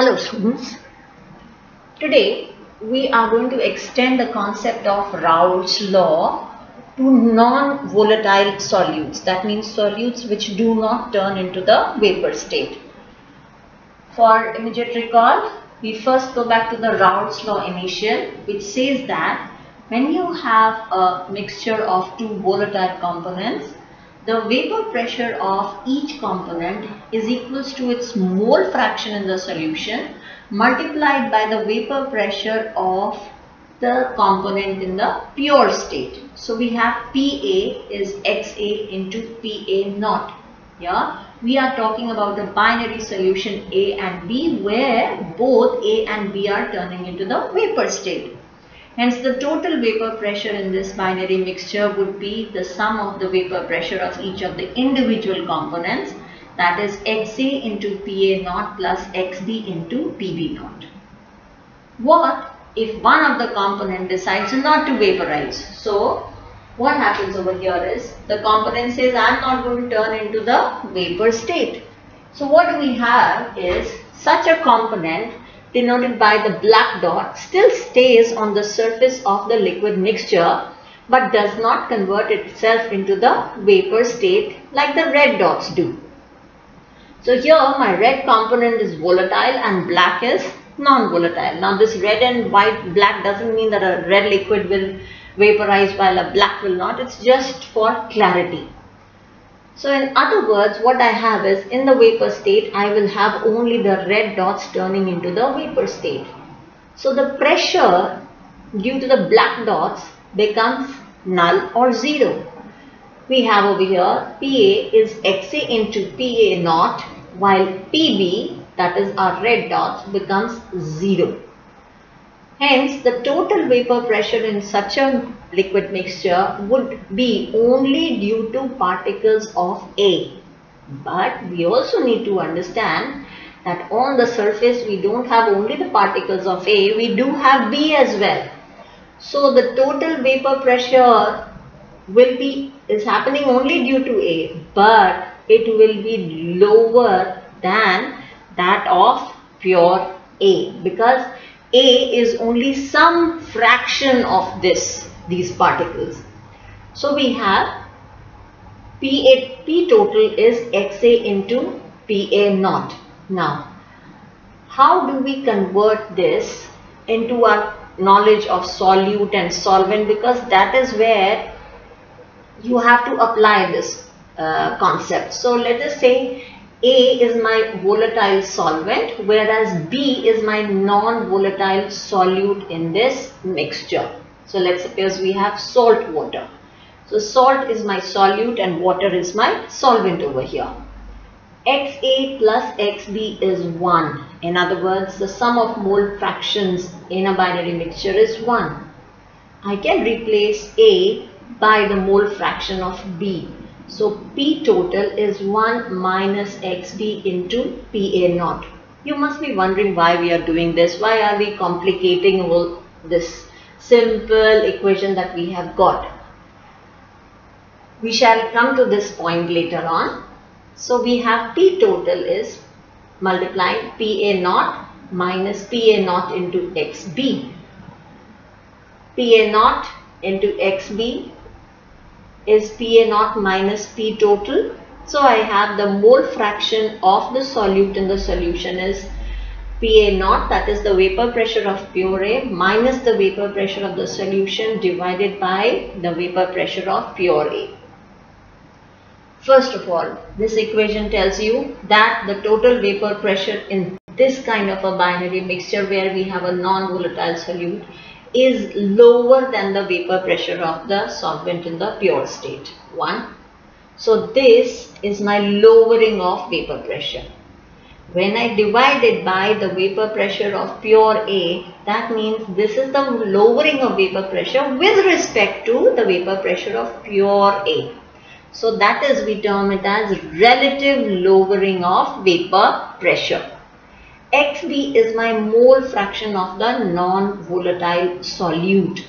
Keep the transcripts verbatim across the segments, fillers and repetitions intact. Hello students, today we are going to extend the concept of Raoult's law to non-volatile solutes, that means solutes which do not turn into the vapor state. For immediate recall, we first go back to the Raoult's law initial, which says that when you have a mixture of two volatile components, the vapor pressure of each component is equals to its mole fraction in the solution multiplied by the vapor pressure of the component in the pure state. So we have P A is X A into P A naught. Yeah, we are talking about the binary solution A and B, where both A and B are turning into the vapor state. Hence, the total vapor pressure in this binary mixture would be the sum of the vapor pressure of each of the individual components, that is X A into P A naught plus X B into P B naught. What if one of the component decides not to vaporize? So, what happens over here is the component says I am not going to turn into the vapor state. So, what we have is such a component, denoted by the black dot, still stays on the surface of the liquid mixture but does not convert itself into the vapor state like the red dots do. So here my red component is volatile and black is non-volatile. Now this red and white black doesn't mean that a red liquid will vaporize while a black will not. It's just for clarity. So in other words, what I have is in the vapor state, I will have only the red dots turning into the vapor state. So the pressure due to the black dots becomes null or zero. We have over here P A is X A into P A naught, while P B, that is our red dots, becomes zero. Hence, the total vapor pressure in such a liquid mixture would be only due to particles of A. But we also need to understand that on the surface we don't have only the particles of A, we do have B as well. So the total vapor pressure will be is happening only due to A, but it will be lower than that of pure A, because A is only some fraction of this, these particles. So we have P A, P total is X A into P A naught. Now, how do we convert this into our knowledge of solute and solvent? Because that is where you have to apply this uh, concept. So let us say A is my volatile solvent, whereas B is my non-volatile solute in this mixture. So let's suppose we have salt water. So salt is my solute and water is my solvent over here. X A plus X B is one. In other words, the sum of mole fractions in a binary mixture is one. I can replace A by the mole fraction of B. So P total is one minus X B into P A naught. You must be wondering why we are doing this. Why are we complicating all this simple equation that we have got? We shall come to this point later on. So we have P total is multiplying P A naught minus P A naught into X B. P A naught into X B is P A naught minus P total. So I have the mole fraction of the solute in the solution is P A naught, that is the vapor pressure of pure A minus the vapor pressure of the solution divided by the vapor pressure of pure A. First of all, this equation tells you that the total vapor pressure in this kind of a binary mixture where we have a non-volatile solute is lower than the vapor pressure of the solvent in the pure state. One. So this is my lowering of vapor pressure. When I divide it by the vapor pressure of pure A, that means this is the lowering of vapor pressure with respect to the vapor pressure of pure A. So that is, we term it as relative lowering of vapor pressure. X B is my mole fraction of the non-volatile solute.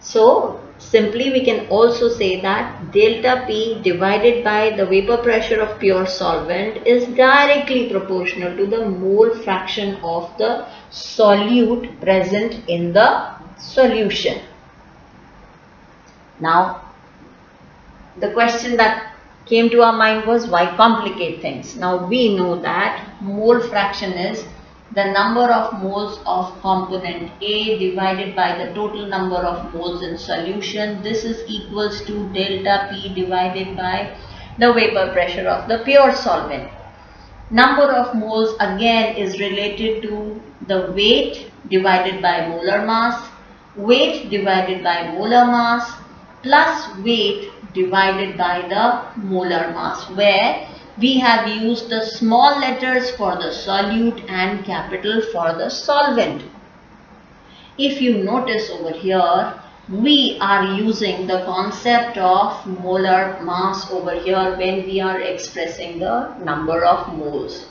So Simply, we can also say that delta P divided by the vapor pressure of pure solvent is directly proportional to the mole fraction of the solute present in the solution. Now, the question that came to our mind was, why complicate things? Now, we know that mole fraction is the number of moles of component A divided by the total number of moles in solution. This is equals to delta P divided by the vapor pressure of the pure solvent. Number of moles again is related to the weight divided by molar mass, weight divided by molar mass plus weight divided by the molar mass, where we have used the small letters for the solute and capital for the solvent. If you notice over here, we are using the concept of molar mass over here when we are expressing the number of moles.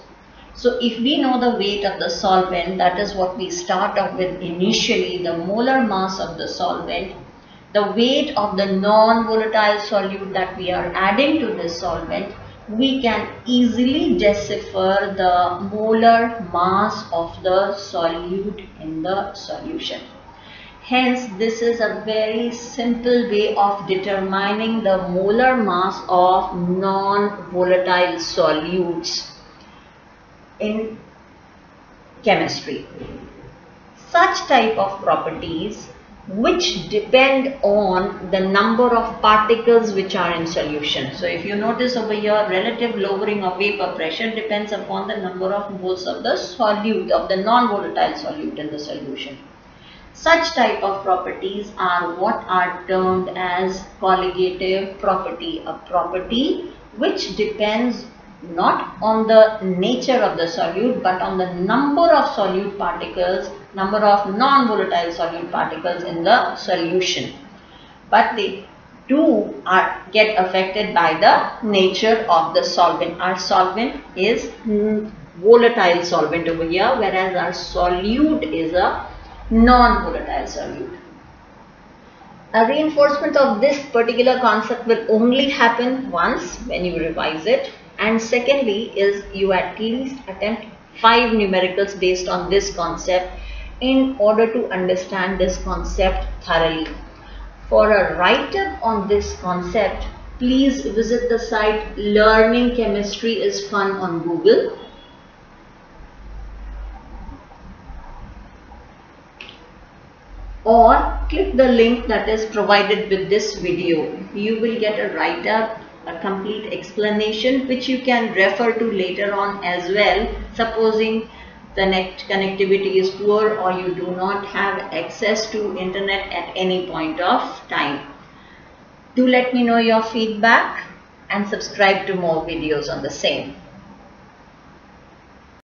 So if we know the weight of the solvent, that is what we start off with initially, the molar mass of the solvent, the weight of the non-volatile solute that we are adding to this solvent, we can easily decipher the molar mass of the solute in the solution. Hence, this is a very simple way of determining the molar mass of non-volatile solutes in chemistry. Such type of properties which depend on the number of particles which are in solution. So if you notice over here, relative lowering of vapor pressure depends upon the number of moles of the solute, of the non-volatile solute in the solution. Such type of properties are what are termed as colligative property, a property which depends not on the nature of the solute but on the number of solute particles, number of non-volatile solute particles in the solution. But they do are, get affected by the nature of the solvent. Our solvent is volatile solvent over here, whereas our solute is a non-volatile solute. A reinforcement of this particular concept will only happen once when you revise it. And secondly is you at least attempt five numericals based on this concept in order to understand this concept thoroughly. For a write-up on this concept, please visit the site Learning Chemistry is Fun on Google. Or click the link that is provided with this video. You will get a write-up, a complete explanation which you can refer to later on as well, supposing the net connectivity is poor or you do not have access to internet at any point of time. Do let me know your feedback and subscribe to more videos on the same.